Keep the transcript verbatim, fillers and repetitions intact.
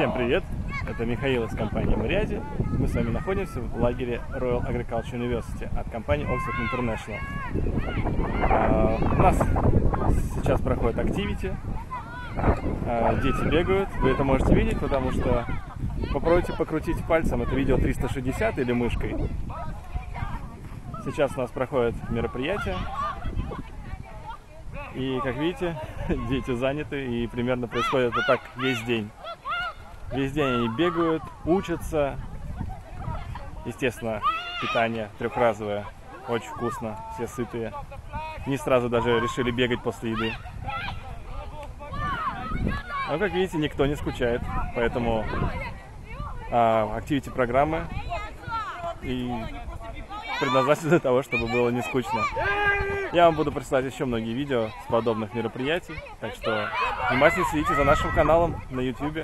Всем привет! Это Михаил из компании MaryAdi. Мы с вами находимся в лагере Royal Agricultural University от компании Oxford International. У нас сейчас проходит активити, дети бегают, вы это можете видеть, потому что попробуйте покрутить пальцем это видео триста шестьдесят или мышкой. Сейчас у нас проходит мероприятие. И, как видите, дети заняты, и примерно происходит это так весь день. Весь день они бегают, учатся. Естественно, питание трехразовое, очень вкусно, все сытые. Не сразу даже решили бегать после еды. Но, как видите, никто не скучает, поэтому активити программы и предназначены для того, чтобы было не скучно. Я вам буду присылать еще многие видео с подобных мероприятий, так что внимательно следите за нашим каналом на YouTube.